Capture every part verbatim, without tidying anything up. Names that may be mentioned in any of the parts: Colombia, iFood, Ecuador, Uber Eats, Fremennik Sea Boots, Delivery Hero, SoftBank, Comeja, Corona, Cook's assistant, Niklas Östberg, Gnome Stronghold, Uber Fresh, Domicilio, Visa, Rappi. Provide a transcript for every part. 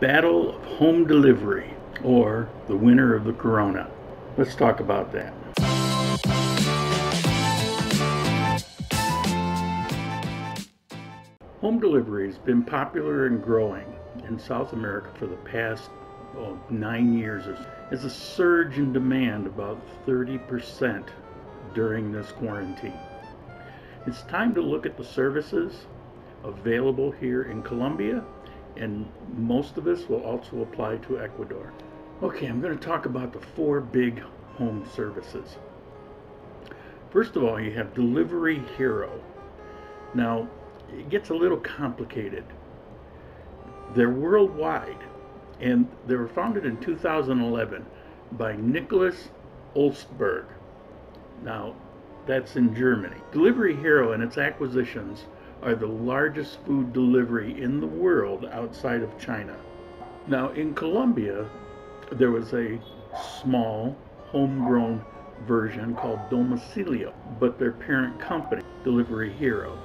Battle of Home Delivery, or the winner of the Corona. Let's talk about that. Home delivery has been popular and growing in South America for the past oh, nine years. There's a surge in demand, about thirty percent during this quarantine. It's time to look at the services available here in Colombia, and most of this will also apply to Ecuador. Okay, I'm going to talk about the four big home services. First of all, you have Delivery Hero. Now, it gets a little complicated. They're worldwide, and they were founded in two thousand eleven by Niklas Östberg. Now, that's in Germany. Delivery Hero and its acquisitions are the largest food delivery in the world outside of China. Now, in Colombia, there was a small homegrown version called Domicilio, but their parent company, Delivery Hero.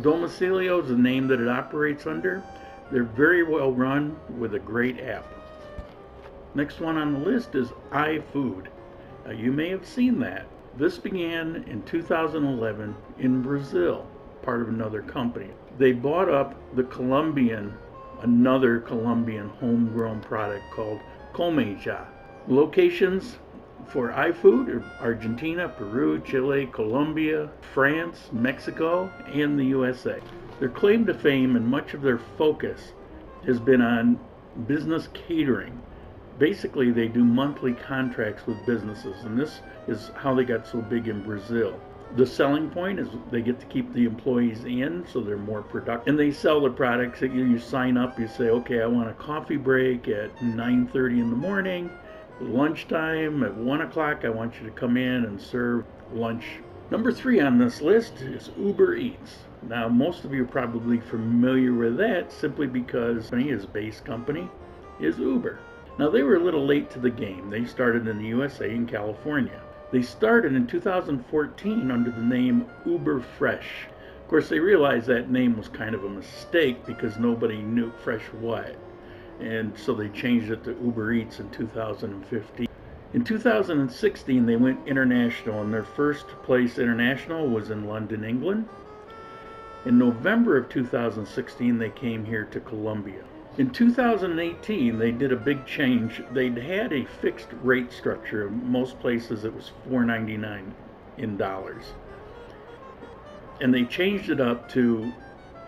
Domicilio is the name that it operates under. They're very well run with a great app. Next one on the list is iFood. Now, you may have seen that. This began in two thousand eleven in Brazil, part of another company. They bought up the Colombian, another Colombian homegrown product called Comeja. Locations for iFood are Argentina, Peru, Chile, Colombia, France, Mexico, and the U S A. Their claim to fame and much of their focus has been on business catering. Basically, they do monthly contracts with businesses, and this is how they got so big in Brazil. The selling point is they get to keep the employees in, so they're more productive. And they sell the products that you, you sign up, you say, okay, I want a coffee break at nine thirty in the morning. Lunchtime at one o'clock, I want you to come in and serve lunch. Number three on this list is Uber Eats. Now, most of you are probably familiar with that simply because his base company is Uber. Now, they were a little late to the game. They started in the U S A and California. They started in two thousand fourteen under the name Uber Fresh. Of course, they realized that name was kind of a mistake because nobody knew fresh what. And so they changed it to Uber Eats in two thousand fifteen. In two thousand sixteen, they went international, and their first place international was in London, England. In November of two thousand sixteen, they came here to Colombia. In two thousand eighteen, they did a big change. They'd had a fixed rate structure. In most places, it was four ninety-nine in dollars. And they changed it up to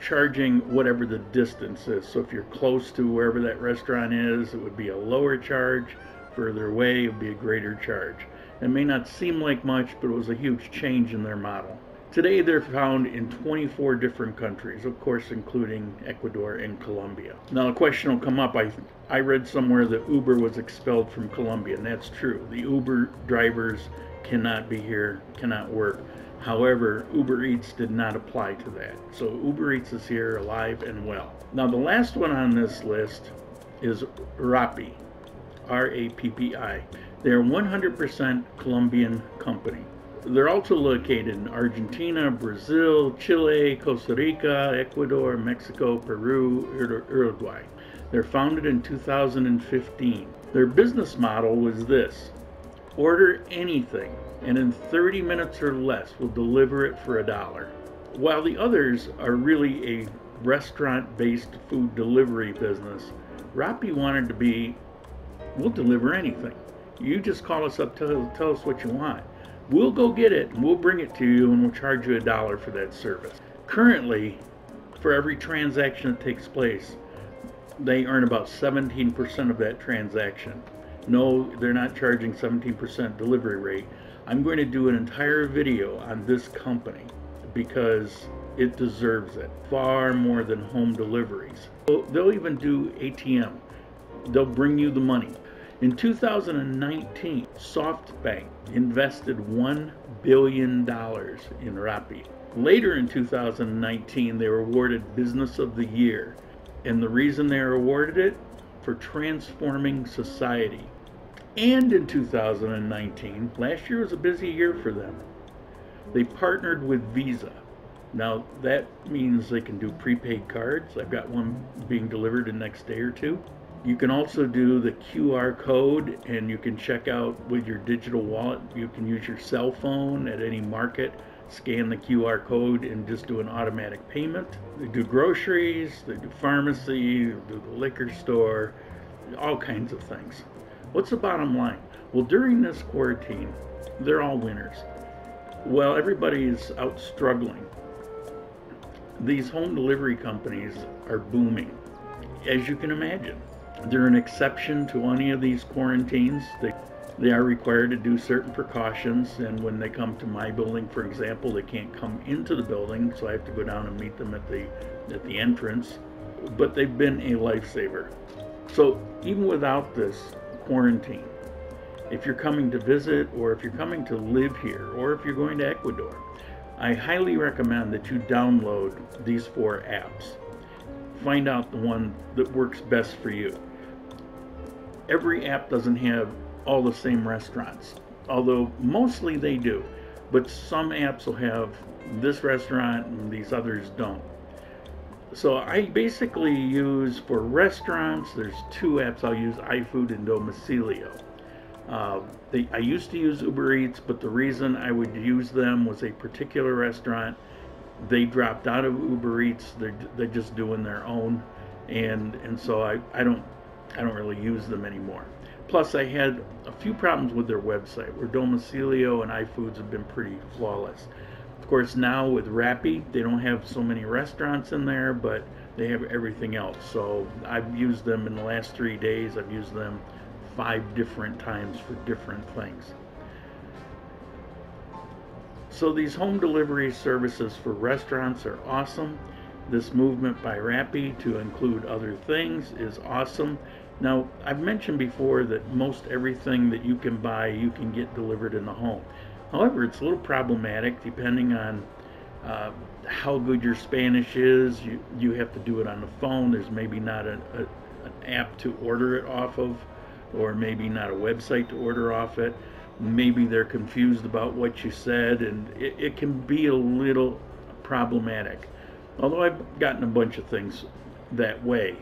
charging whatever the distance is. So if you're close to wherever that restaurant is, it would be a lower charge. Further away, it would be a greater charge. It may not seem like much, but it was a huge change in their model. Today, they're found in twenty-four different countries, of course, including Ecuador and Colombia. Now, a question will come up. I, I read somewhere that Uber was expelled from Colombia, and that's true. The Uber drivers cannot be here, cannot work. However, Uber Eats did not apply to that. So Uber Eats is here alive and well. Now, the last one on this list is Rappi, R A P P I. They're a one hundred percent Colombian company. They're also located in Argentina, Brazil, Chile, Costa Rica, Ecuador, Mexico, Peru, Uruguay. They're founded in two thousand fifteen. Their business model was this: order anything, and in thirty minutes or less, we'll deliver it for a dollar. While the others are really a restaurant-based food delivery business, Rappi wanted to be, we'll deliver anything. You just call us up, tell, tell us what you want. We'll go get it, and we'll bring it to you, and we'll charge you a dollar for that service. Currently, for every transaction that takes place, they earn about seventeen percent of that transaction. No, they're not charging seventeen percent delivery rate. I'm going to do an entire video on this company because it deserves it far more than home deliveries. They'll even do A T M. They'll bring you the money. In two thousand nineteen, SoftBank invested one billion dollars in Rappi. Later in two thousand nineteen, they were awarded Business of the Year. And the reason they were awarded it? For transforming society. And in two thousand nineteen, last year was a busy year for them. They partnered with Visa. Now, that means they can do prepaid cards. I've got one being delivered in the next day or two. You can also do the Q R code, and you can check out with your digital wallet. You can use your cell phone at any market, scan the Q R code, and just do an automatic payment. They do groceries, they do pharmacy, they do the liquor store, all kinds of things. What's the bottom line? Well, during this quarantine, they're all winners. Well, everybody's out struggling. These home delivery companies are booming, as you can imagine. They're an exception to any of these quarantines. They, they are required to do certain precautions, and when they come to my building, for example, they can't come into the building, so I have to go down and meet them at the, at the entrance. But they've been a lifesaver. So even without this quarantine, if you're coming to visit, or if you're coming to live here, or if you're going to Ecuador, I highly recommend that you download these four apps. Find out the one that works best for you. Every app doesn't have all the same restaurants, although mostly they do, but some apps will have this restaurant and these others don't. So I basically use, for restaurants, there's two apps I'll use, iFood and Domicilio. Uh, they, I used to use Uber Eats, but the reason I would use them was a particular restaurant. They dropped out of Uber Eats. They're, they're just doing their own, and and so I, I don't I don't really use them anymore. Plus, I had a few problems with their website, where Domicilio and iFoods have been pretty flawless. Of course, now with Rappi, they don't have so many restaurants in there, but they have everything else. So I've used them in the last three days. I've used them five different times for different things. So these home delivery services for restaurants are awesome. This movement by Rappi to include other things is awesome. Now, I've mentioned before that most everything that you can buy, you can get delivered in the home. However, it's a little problematic depending on uh, how good your Spanish is. You, you have to do it on the phone. There's maybe not a, a, an app to order it off of, or maybe not a website to order off it. Maybe they're confused about what you said, and it, it can be a little problematic. Although I've gotten a bunch of things that way.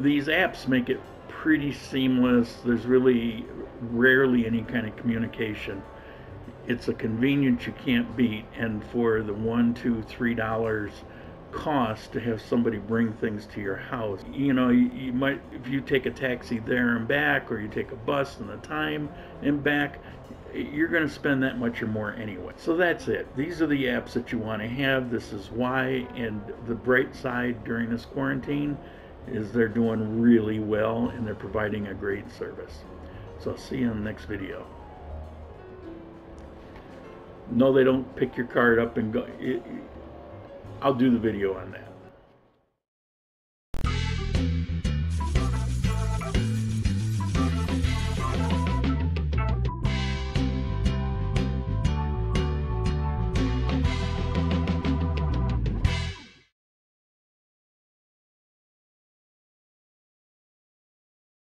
These apps make it pretty seamless. There's really rarely any kind of communication. It's a convenience you can't beat, and for the one, two, three dollars cost to have somebody bring things to your house. You know, you, you might, if you take a taxi there and back, or you take a bus and the time and back, you're going to spend that much or more anyway. So that's it. These are the apps that you want to have. This is why. And the bright side during this quarantine is they're doing really well, and they're providing a great service. So I'll see you in the next video. No, they don't pick your card up and go. It, I'll do the video on that.